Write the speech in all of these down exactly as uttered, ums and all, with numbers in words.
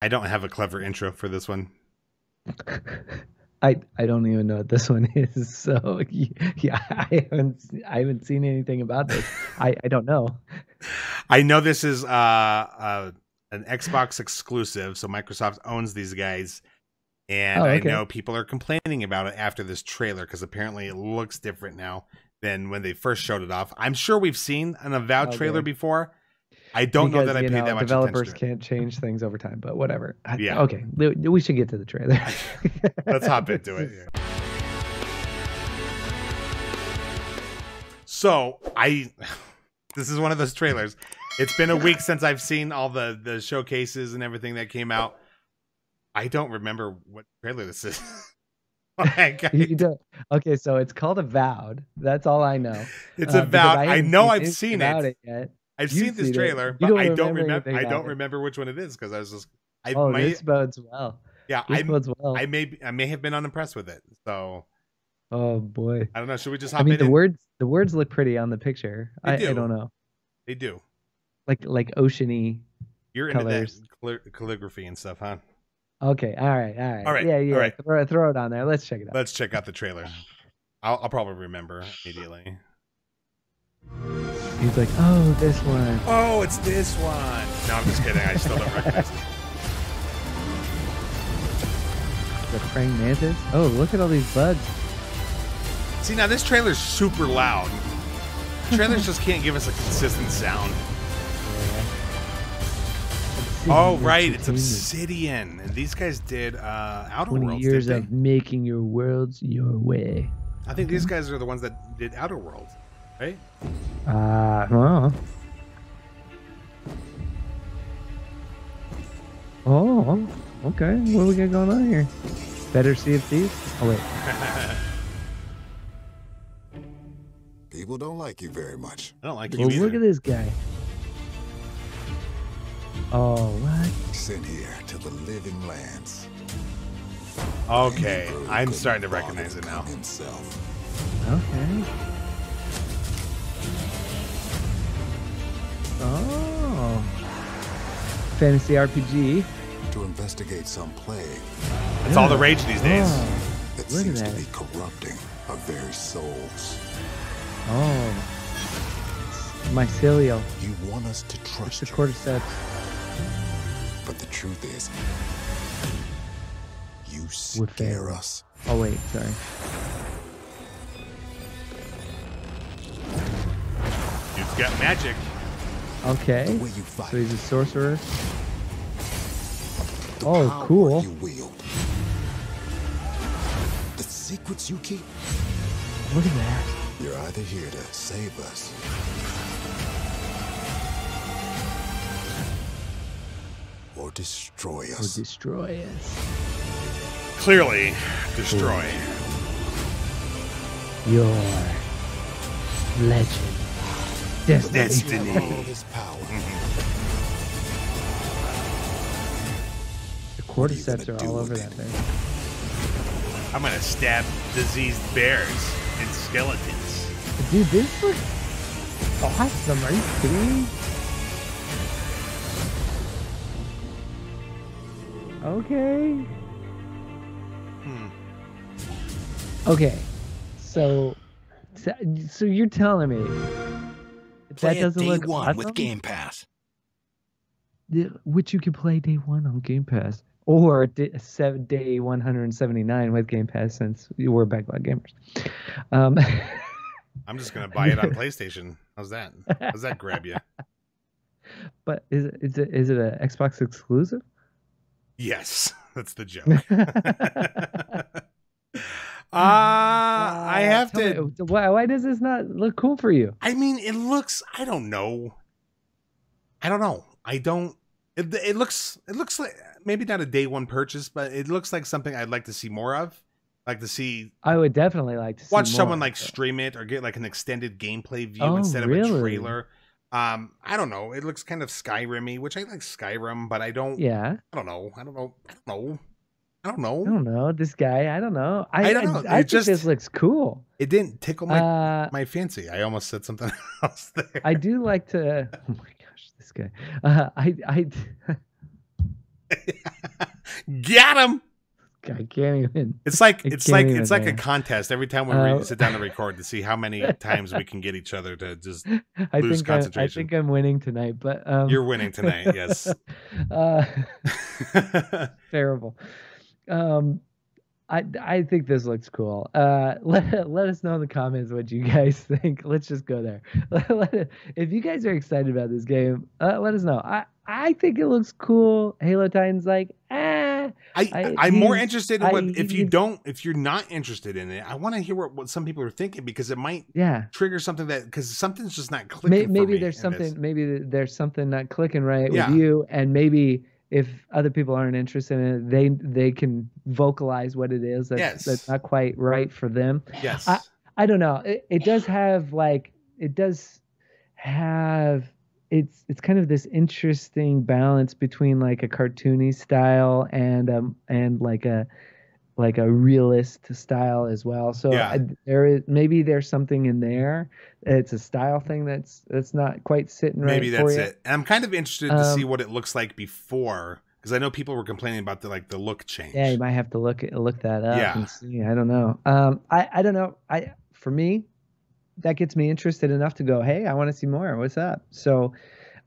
I don't have a clever intro for this one. I I don't even know what this one is. So yeah, I haven't I haven't seen anything about this. I I don't know. I know this is uh, uh an Xbox exclusive, so Microsoft owns these guys, and oh, okay. I know people are complaining about it after this trailer because apparently it looks different now than when they first showed it off. I'm sure we've seen an Avowed okay. trailer before. I don't because, know that I paid know, that much attention. Developers can't change things over time, but whatever. I, yeah. Okay. We should get to the trailer. Let's hop into it. Yeah. So I, this is one of those trailers. It's been a week since I've seen all the the showcases and everything that came out. I don't remember what trailer this is. Like, I, you don't. Okay, so it's called Avowed. That's all I know. It's uh, Avowed. I, I know seen, I've seen it. it yet. I've You've seen this seen trailer, but don't I don't remember. I don't it. remember which one it is because I was just. I oh, might, this bodes well. Yeah, this I bodes well. I may I may have been unimpressed with it. So. Oh boy. I don't know. Should we just hop I mean, in? The words the words look pretty on the picture. They I, do. I don't know. They do. Like like oceany. You're colors. into that calligraphy and stuff, huh? Okay. All right. All right. All right. Yeah. Yeah. All right. Throw, throw it on there. Let's check it out. Let's check out the trailer. I'll, I'll probably remember immediately. He's like, oh, this one. Oh, it's this one. No, I'm just kidding. I still don't recognize it. The praying mantis? Oh, look at all these bugs. See, now this trailer's super loud. Trailers just can't give us a consistent sound. Yeah. Oh, right. It's Obsidian. And these guys did uh, Outer Worlds. twenty years of making your worlds your way. I think okay. these guys are the ones that did Outer Worlds. Right? Uh, well. Oh, okay. What do we got going on here? Better see if these. Oh, wait. People don't like you very much. I don't like you well, either. Look at this guy. Oh, what? Sent here to the living lands. Okay, I'm starting to recognize it now. Himself. Okay. Oh, fantasy R P G. To investigate some plague. That's yeah. all the rage these days. Oh, that seems to be corrupting our very souls. Oh, mycelial. You want us to trust it's the cordyceps. But the truth is, you scare us. Oh wait, sorry. You've got magic. Okay, so he's a sorcerer. Oh, cool. You wield. The secrets you keep. Look at that. You're either here to save us. Or destroy us. Or destroy us. Clearly, destroy. Your legend. Destiny. Destiny. The cordyceps are all over that thing. I'm gonna stab diseased bears and skeletons. Dude, this looks awesome. Are you kidding me? Okay. Hmm. Okay. So, so, so you're telling me. Play that doesn't day look one awesome? With Game Pass, which you can play day one on Game Pass, or day one hundred and seventy nine with Game Pass, since you were Backlog Gamers. Um, I'm just gonna buy it on PlayStation. How's that? How's that grab you? But is it, is it is it an Xbox exclusive? Yes, that's the joke. Ah, uh, uh, I have to. Me, why, why does this not look cool for you? I mean, it looks. I don't know. I don't know. I don't. It, it looks. It looks like maybe not a day one purchase, but it looks like something I'd like to see more of. Like to see. I would definitely like to watch see someone more, like so. stream it or get like an extended gameplay view oh, instead of really? a trailer. Um, I don't know. It looks kind of Skyrim-y, which I like Skyrim, but I don't. Yeah. I don't know. I don't know. I don't know. I don't know. I don't know. This guy, I don't know. I, I don't know. I, I think just, this looks cool. It didn't tickle my uh, my fancy. I almost said something else there. I do like to. Oh my gosh, this guy. Uh, I I. Got him. I can't even. It's like I it's like even, it's like man. a contest every time we uh, sit down to record to see how many times we can get each other to just I lose think concentration. I, I think I'm winning tonight, but um... you're winning tonight. Yes. uh, terrible. Um, I I think this looks cool. Uh, let let us know in the comments what you guys think. Let's just go there. Let, let, if you guys are excited about this game, uh, let us know. I I think it looks cool. Halo Titan's like ah. I, I, I'm more interested in what, I, if you don't, if you're not interested in it, I want to hear what, what some people are thinking, because it might yeah. trigger something that, because something's just not clicking. Maybe, maybe for me there's something, this. maybe there's something not clicking right yeah. with you. And maybe if other people aren't interested in it, they, they can vocalize what it is that's, yes. that's not quite right for them. Yes. I, I don't know. It, it does have like, it does have... It's it's kind of this interesting balance between like a cartoony style and um and like a like a realist style as well. So yeah. I, there is maybe there's something in there. It's a style thing that's that's not quite sitting right. Maybe that's for you. it. And I'm kind of interested um, to see what it looks like before, because I know people were complaining about the like the look change. Yeah, you might have to look look that up yeah. and see. I don't know. Um, I I don't know. I for me. That gets me interested enough to go, hey, I want to see more. What's up? So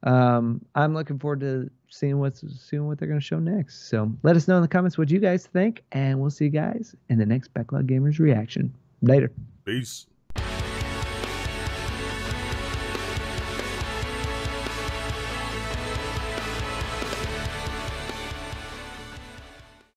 um, I'm looking forward to seeing what's seeing what they're going to show next. So let us know in the comments what you guys think, and we'll see you guys in the next Backlog Gamers reaction. Later. Peace.